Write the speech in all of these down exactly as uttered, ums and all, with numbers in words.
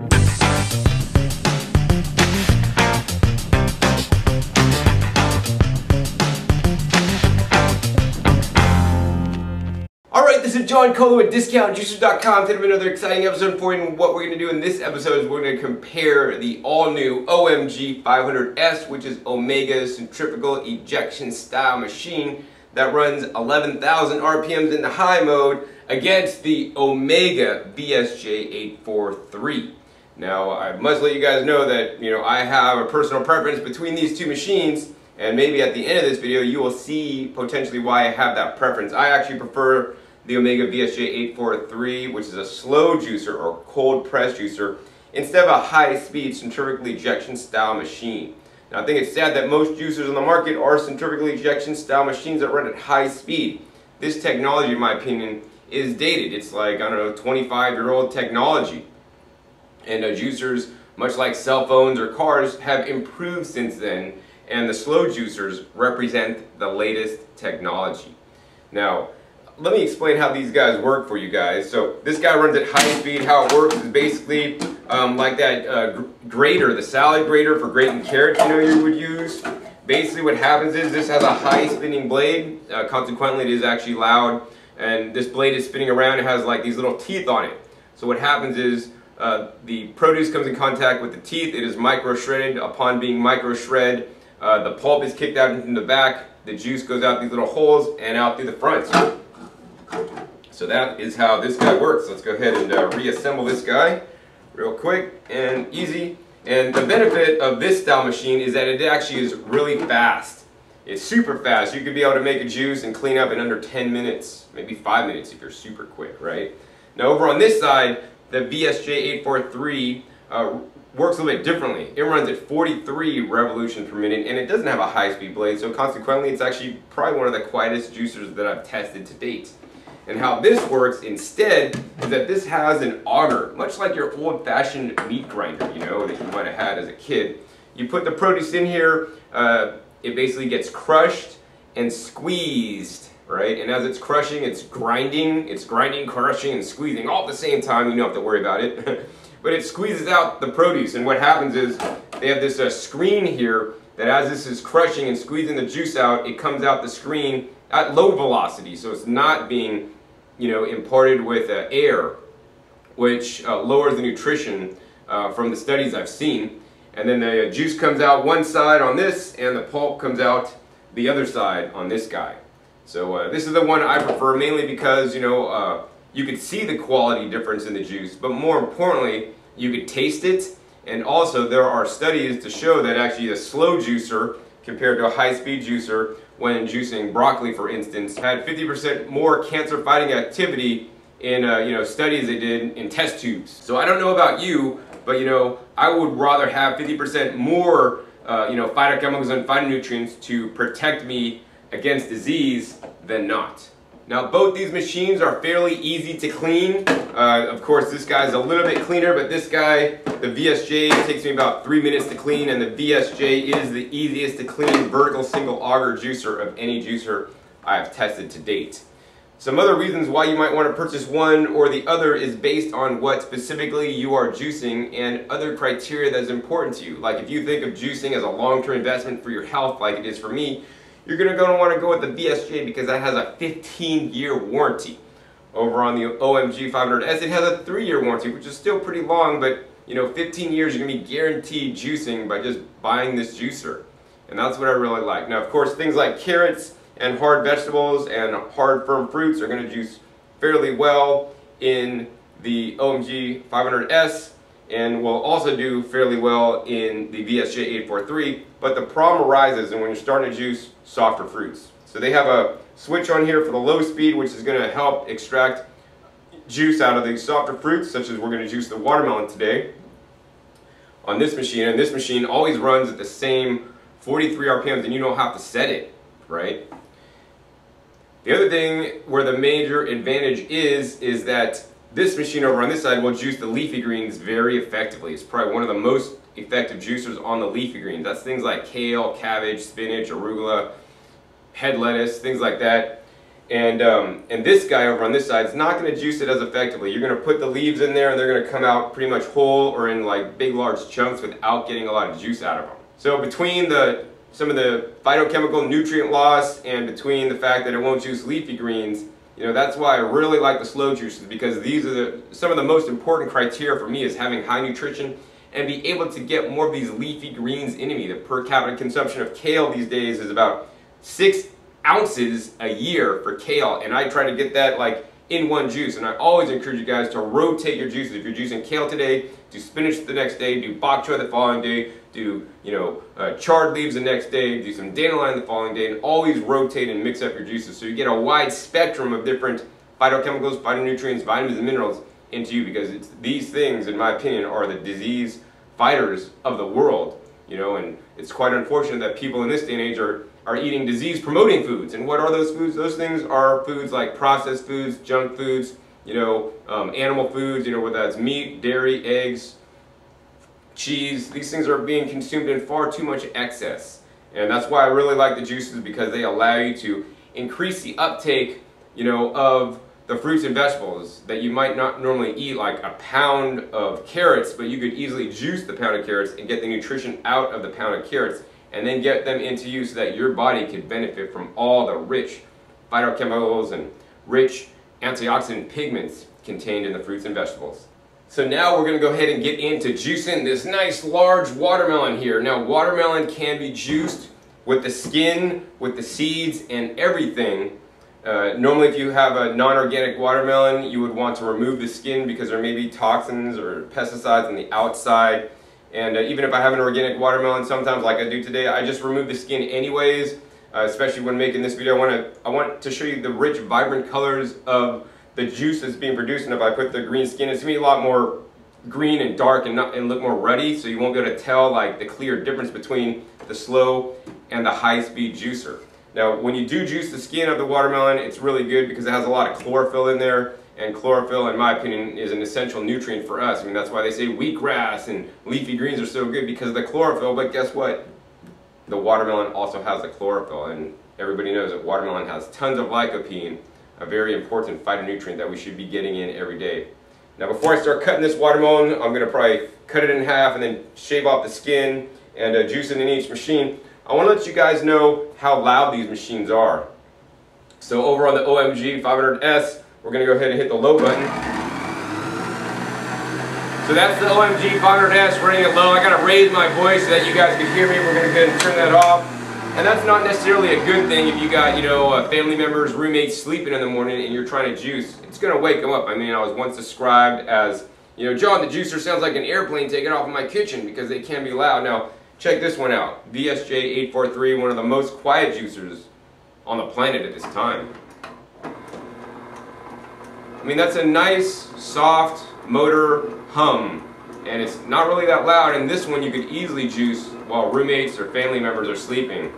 Alright, this is John Kohler with Discount Juicers dot com. Today we have another exciting episode for you, and what we're going to do in this episode is we're going to compare the all-new O M G five hundred S, which is Omega's centrifugal ejection style machine that runs eleven thousand R P Ms in the high mode against the Omega V S J eight forty-three. Now, I must let you guys know that, you know, I have a personal preference between these two machines, and maybe at the end of this video you will see potentially why I have that preference. I actually prefer the Omega V S J eight forty-three, which is a slow juicer or cold press juicer, instead of a high-speed centrifugal ejection style machine. Now, I think it's sad that most juicers on the market are centrifugal ejection style machines that run at high speed. This technology, in my opinion, is dated. It's like, I don't know, twenty-five year old technology. And uh, juicers, much like cell phones or cars, have improved since then, and the slow juicers represent the latest technology. Now, let me explain how these guys work for you guys. So this guy runs at high speed. How it works is basically um, like that uh, grater, the salad grater for grating carrots, you know, you would use. Basically what happens is this has a high spinning blade. Uh, consequently, it is actually loud. And this blade is spinning around. It has like these little teeth on it. So what happens is uh, the produce comes in contact with the teeth. It is micro shredded. Upon being micro shred, uh, the pulp is kicked out into the back. The juice goes out these little holes and out through the front. So that is how this guy works. Let's go ahead and uh, reassemble this guy real quick and easy. And the benefit of this style machine is that it actually is really fast. It's super fast. You could be able to make a juice and clean up in under ten minutes, maybe five minutes if you're super quick, right? Now over on this side, the V S J eight forty-three uh, works a little bit differently. It runs at forty-three revolutions per minute, and it doesn't have a high-speed blade, so consequently it's actually probably one of the quietest juicers that I've tested to date. And how this works instead is that this has an auger, much like your old-fashioned meat grinder, you know, that you might have had as a kid. You put the produce in here, uh, it basically gets crushed and squeezed, right? And as it's crushing, it's grinding, it's grinding, crushing, and squeezing all at the same time. You don't have to worry about it. But it squeezes out the produce, and what happens is they have this uh, screen here that as this is crushing and squeezing the juice out, it comes out the screen at low velocity, so it's not being, you know, imparted with uh, air, which uh, lowers the nutrition uh, from the studies I've seen. And then the uh, juice comes out one side on this, and the pulp comes out the other side on this guy. So uh, this is the one I prefer, mainly because, you know, uh, you could see the quality difference in the juice, but more importantly, you could taste it. And also, there are studies to show that actually a slow juicer compared to a high-speed juicer, when juicing broccoli, for instance, had fifty percent more cancer-fighting activity in uh, you know, studies they did in test tubes. So I don't know about you, but you know, I would rather have fifty percent more uh, you know, phytochemicals and phytonutrients to protect me against disease than not. Now, both these machines are fairly easy to clean. Uh, of course, this guy's a little bit cleaner, but this guy, the V S J, takes me about three minutes to clean, and the V S J is the easiest to clean vertical single auger juicer of any juicer I have tested to date. Some other reasons why you might want to purchase one or the other is based on what specifically you are juicing and other criteria that is important to you. Like if you think of juicing as a long-term investment for your health, like it is for me, you're going to want to go with the V S J because that has a fifteen year warranty. Over on the O M G five hundred S, it has a three year warranty, which is still pretty long, but you know, fifteen years you're going to be guaranteed juicing by just buying this juicer. And that's what I really like. Now, of course, things like carrots and hard vegetables and hard firm fruits are going to juice fairly well in the O M G five hundred S. And will also do fairly well in the V S J eight forty-three, but the problem arises when you're starting to juice softer fruits. So they have a switch on here for the low speed, which is going to help extract juice out of the softer fruits, such as we're going to juice the watermelon today on this machine. And this machine always runs at the same forty-three R P Ms, and you don't have to set it, right? The other thing where the major advantage is, is that this machine over on this side will juice the leafy greens very effectively. It's probably one of the most effective juicers on the leafy greens. That's things like kale, cabbage, spinach, arugula, head lettuce, things like that. And, um, and this guy over on this side is not going to juice it as effectively. You're going to put the leaves in there and they're going to come out pretty much whole or in like big large chunks without getting a lot of juice out of them. So between the, some of the phytochemical nutrient loss and between the fact that it won't juice leafy greens, you know, that's why I really like the slow juices, because these are the, some of the most important criteria for me is having high nutrition and be able to get more of these leafy greens into me. The per capita consumption of kale these days is about six ounces a year for kale, and I try to get that like in one juice. And I always encourage you guys to rotate your juices. If you're juicing kale today, do spinach the next day, do bok choy the following day, do you know uh, charred leaves the next day, do some dandelion the following day, and always rotate and mix up your juices so you get a wide spectrum of different phytochemicals, phytonutrients, vitamins, and minerals into you, because it's, these things, in my opinion, are the disease fighters of the world. You know, and it's quite unfortunate that people in this day and age are, are eating disease-promoting foods. And what are those foods? Those things are foods like processed foods, junk foods, you know, um, animal foods, you know, whether that's meat, dairy, eggs, cheese. These things are being consumed in far too much excess. And that's why I really like the juices, because they allow you to increase the uptake, you know, of the fruits and vegetables that you might not normally eat, like a pound of carrots, but you could easily juice the pound of carrots and get the nutrition out of the pound of carrots and then get them into you so that your body could benefit from all the rich phytochemicals and rich antioxidant pigments contained in the fruits and vegetables. So now we're going to go ahead and get into juicing this nice large watermelon here. Now, watermelon can be juiced with the skin, with the seeds, and everything. Uh, normally if you have a non-organic watermelon, you would want to remove the skin because there may be toxins or pesticides on the outside. And uh, even if I have an organic watermelon, sometimes like I do today, I just remove the skin anyways, uh, especially when making this video. I want to I want to show you the rich, vibrant colors of the juice that's being produced. And if I put the green skin, it's going to be a lot more green and dark and, not, and look more ruddy, so you won't be able to tell like the clear difference between the slow and the high-speed juicer. Now, when you do juice the skin of the watermelon, it's really good because it has a lot of chlorophyll in there, and chlorophyll, in my opinion, is an essential nutrient for us. I mean, that's why they say wheatgrass and leafy greens are so good, because of the chlorophyll. But guess what? The watermelon also has the chlorophyll, and everybody knows that watermelon has tons of lycopene, a very important phytonutrient that we should be getting in every day. Now, before I start cutting this watermelon, I'm going to probably cut it in half and then shave off the skin and uh, juice it in each machine. I want to let you guys know how loud these machines are. So over on the O M G five hundred S, we're going to go ahead and hit the low button. So that's the O M G five hundred S running it low. I got to raise my voice so that you guys can hear me. We're going to go ahead and turn that off. And that's not necessarily a good thing if you got, you know, uh, family members, roommates sleeping in the morning and you're trying to juice. It's going to wake them up. I mean, I was once described as, you know, John, the juicer sounds like an airplane taking off in my kitchen, because they can be loud. Now, check this one out, V S J eight forty-three, one of the most quiet juicers on the planet at this time. I mean, that's a nice, soft motor hum, and it's not really that loud, and this one you could easily juice while roommates or family members are sleeping.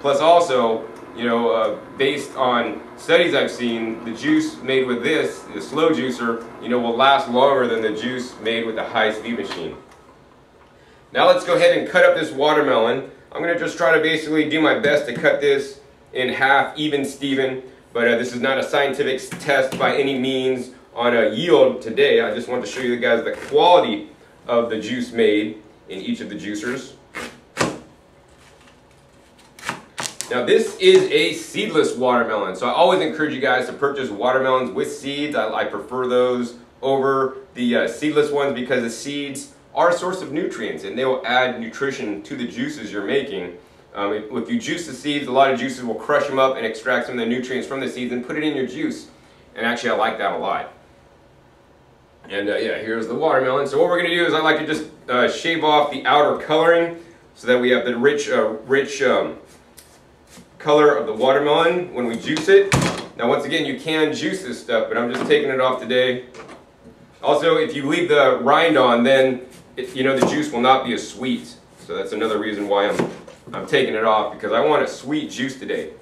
Plus also, you know, uh, based on studies I've seen, the juice made with this, the slow juicer, you know, will last longer than the juice made with the high-speed machine. Now let's go ahead and cut up this watermelon. I'm going to just try to basically do my best to cut this in half, even Steven, but uh, this is not a scientific test by any means on a yield today. I just wanted to show you guys the quality of the juice made in each of the juicers. Now this is a seedless watermelon, so I always encourage you guys to purchase watermelons with seeds. I, I prefer those over the uh, seedless ones, because the seeds are a source of nutrients and they will add nutrition to the juices you're making. Um, if, if you juice the seeds, a lot of juices will crush them up and extract some of the nutrients from the seeds and put it in your juice. And actually, I like that a lot. And uh, yeah, here's the watermelon. So what we're going to do is I like to just uh, shave off the outer coloring so that we have the rich, uh, rich um, color of the watermelon when we juice it. Now, once again, you can juice this stuff, but I'm just taking it off today. Also, if you leave the rind on, then It, you know, the juice will not be as sweet. So that's another reason why I'm, I'm taking it off, because I want a sweet juice today.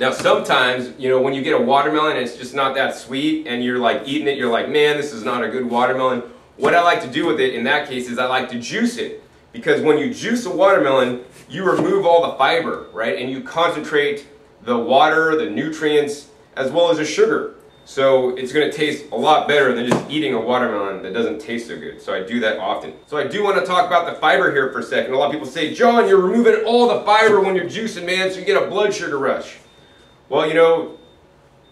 Now sometimes, you know, when you get a watermelon and it's just not that sweet and you're like eating it, you're like, man, this is not a good watermelon. What I like to do with it in that case is I like to juice it, because when you juice a watermelon, you remove all the fiber, right? And you concentrate the water, the nutrients, as well as the sugar. So it's going to taste a lot better than just eating a watermelon that doesn't taste so good. So I do that often. So I do want to talk about the fiber here for a second. A lot of people say, John, you're removing all the fiber when you're juicing, man, so you get a blood sugar rush. Well, you know,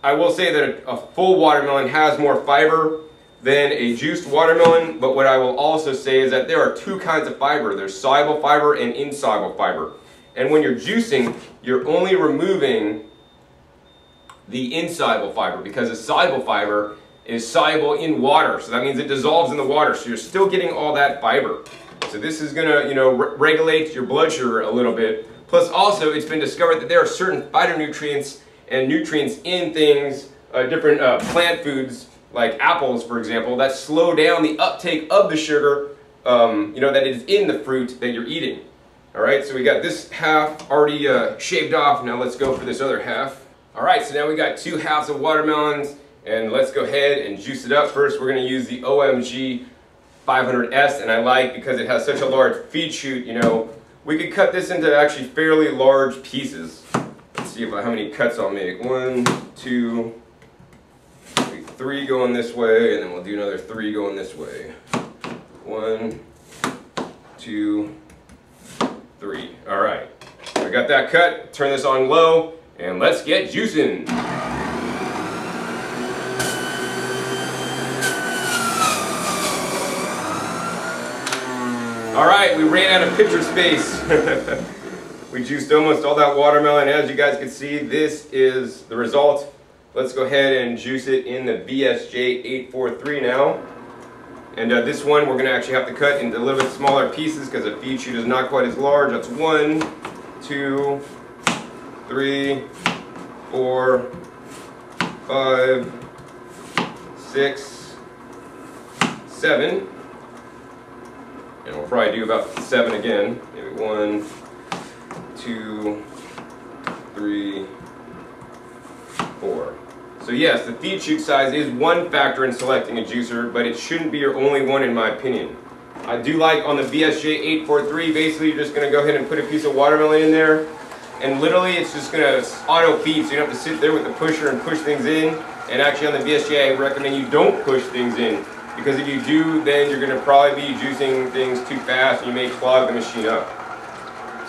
I will say that a, a full watermelon has more fiber than a juiced watermelon, but what I will also say is that there are two kinds of fiber. There's soluble fiber and insoluble fiber. And when you're juicing, you're only removing the insoluble fiber, because the soluble fiber is soluble in water, so that means it dissolves in the water, so you're still getting all that fiber. So this is gonna, you know, re regulate your blood sugar a little bit. Plus also, it's been discovered that there are certain phytonutrients and nutrients in things, uh, different uh, plant foods, like apples, for example, that slow down the uptake of the sugar, um, you know, that is in the fruit that you're eating. All right, so we got this half already uh, shaved off. Now let's go for this other half. All right, so now we got two halves of watermelons, and let's go ahead and juice it up. First, we're going to use the O M G five hundred S, and I like because it has such a large feed chute. You know, we could cut this into actually fairly large pieces. Let's see if how many cuts I'll make. One, two, three, three going this way, and then we'll do another three going this way. One, two, three. All right, so I got that cut. Turn this on low. And let's get juicing. All right, we ran out of picture space. We juiced almost all that watermelon. As you guys can see, this is the result. Let's go ahead and juice it in the V S J eight forty-three now. And uh, this one, we're gonna actually have to cut into a little bit smaller pieces because the feed chute is not quite as large. That's one, two, three, four, five, six, seven, and we'll probably do about seven again. Maybe one, two, three, four. So yes, the feed chute size is one factor in selecting a juicer, but it shouldn't be your only one in my opinion. I do like on the V S J eight forty-three, basically you're just gonna go ahead and put a piece of watermelon in there, and literally it's just gonna auto feed, so you don't have to sit there with the pusher and push things in. And actually on the V S J, I recommend you don't push things in, because if you do, then you're gonna probably be juicing things too fast and you may clog the machine up.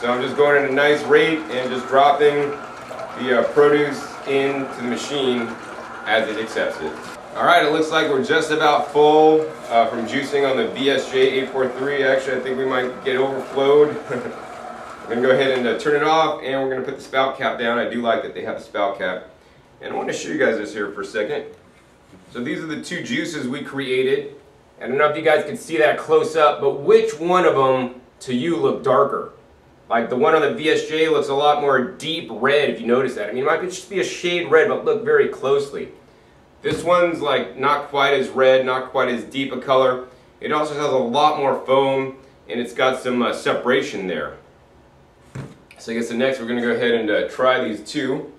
So I'm just going at a nice rate and just dropping the uh, produce into the machine as it accepts it. All right, it looks like we're just about full uh, from juicing on the V S J eight forty-three. Actually, I think we might get overflowed. I'm gonna go ahead and uh, turn it off, and we're gonna put the spout cap down. I do like that they have the spout cap. And I wanna show you guys this here for a second. So these are the two juices we created. I don't know if you guys can see that close up, but which one of them to you look darker? Like the one on the V S J looks a lot more deep red, if you notice that. I mean, it might just be a shade red, but look very closely. This one's like not quite as red, not quite as deep a color. It also has a lot more foam, and it's got some uh, separation there. So I guess the next we're going to go ahead and uh, try these two.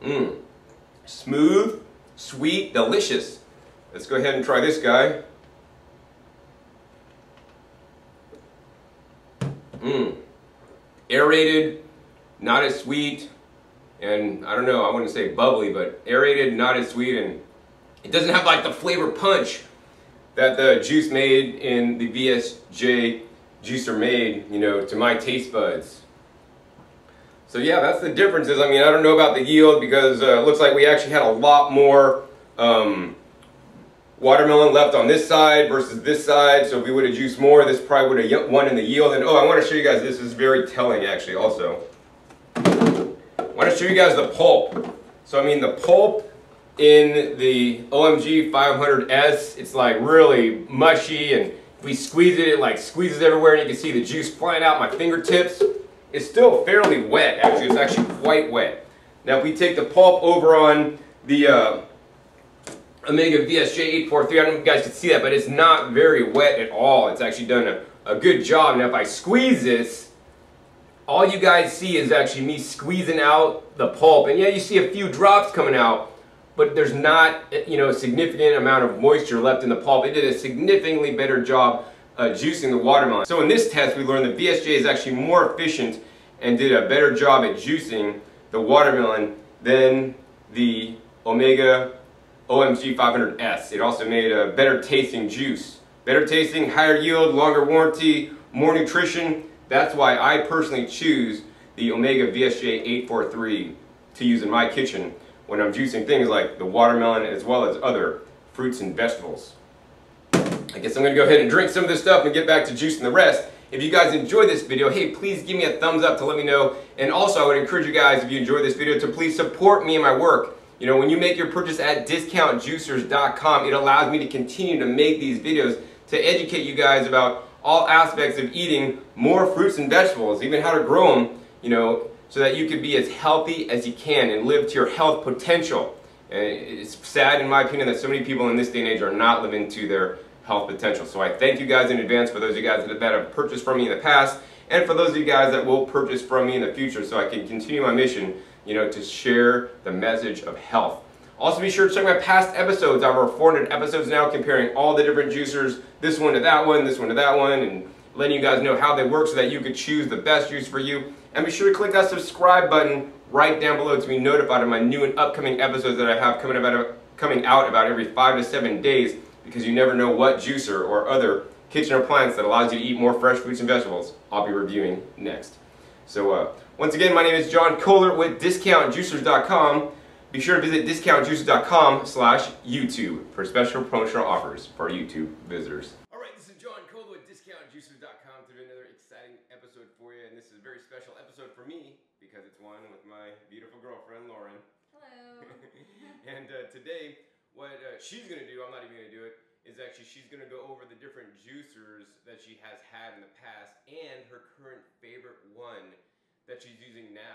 Mmm. Smooth, sweet, delicious. Let's go ahead and try this guy. Mmm. Aerated, not as sweet, and I don't know, I wouldn't say bubbly, but aerated, not as sweet, and it doesn't have like the flavor punch that the juice made in the V S J juicer made, you know, to my taste buds. So yeah, that's the differences. I mean, I don't know about the yield because uh, it looks like we actually had a lot more um, watermelon left on this side versus this side. So if we would have juiced more, this probably would have won in the yield. And oh, I want to show you guys, this is very telling actually also. I want to show you guys the pulp. So I mean, the pulp in the O M G five hundred S, it's like really mushy, and we squeeze it, it like squeezes everywhere, and you can see the juice flying out my fingertips. It's still fairly wet, actually. It's actually quite wet. Now, if we take the pulp over on the uh, Omega V S J eight forty-three, I don't know if you guys can see that, but it's not very wet at all. It's actually done a, a good job. Now, if I squeeze this, all you guys see is actually me squeezing out the pulp. And yeah, you see a few drops coming out, but there's not, you know, a significant amount of moisture left in the pulp. It did a significantly better job uh, juicing the watermelon. So in this test, we learned that V S J is actually more efficient and did a better job at juicing the watermelon than the Omega O M G five hundred S. It also made a better tasting juice. Better tasting, higher yield, longer warranty, more nutrition. That's why I personally choose the Omega V S J eight forty-three to use in my kitchen when I'm juicing things like the watermelon as well as other fruits and vegetables. I guess I'm going to go ahead and drink some of this stuff and get back to juicing the rest. If you guys enjoyed this video, hey, please give me a thumbs up to let me know. And also, I would encourage you guys, if you enjoyed this video, to please support me and my work. You know, when you make your purchase at discount juicers dot com, it allows me to continue to make these videos to educate you guys about all aspects of eating more fruits and vegetables, even how to grow them, you know, so that you can be as healthy as you can and live to your health potential. And it's sad, in my opinion, that so many people in this day and age are not living to their health potential. So I thank you guys in advance for those of you guys that have purchased from me in the past, and for those of you guys that will purchase from me in the future, so I can continue my mission, you know, to share the message of health. Also, be sure to check my past episodes. I have over four hundred episodes now, comparing all the different juicers, this one to that one, this one to that one, and letting you guys know how they work so that you could choose the best juice for you. And be sure to click that subscribe button right down below to be notified of my new and upcoming episodes that I have coming about coming out about every five to seven days, because you never know what juicer or other kitchen appliance that allows you to eat more fresh fruits and vegetables I'll be reviewing next. So uh, once again, my name is John Kohler with discount juicers dot com. Be sure to visit discount juicers dot com slash YouTube for special promotional offers for YouTube visitors. All right, this is John Kohler with discount juicers dot com to do another exciting episode for you, and this is a very special episode for me because it's one with my beautiful girlfriend Lauren. Hello. And uh, today, what uh, she's going to do, I'm not even going to do it, is actually she's going to go over the different juicers that she has had in the past and her current favorite one that she's using now.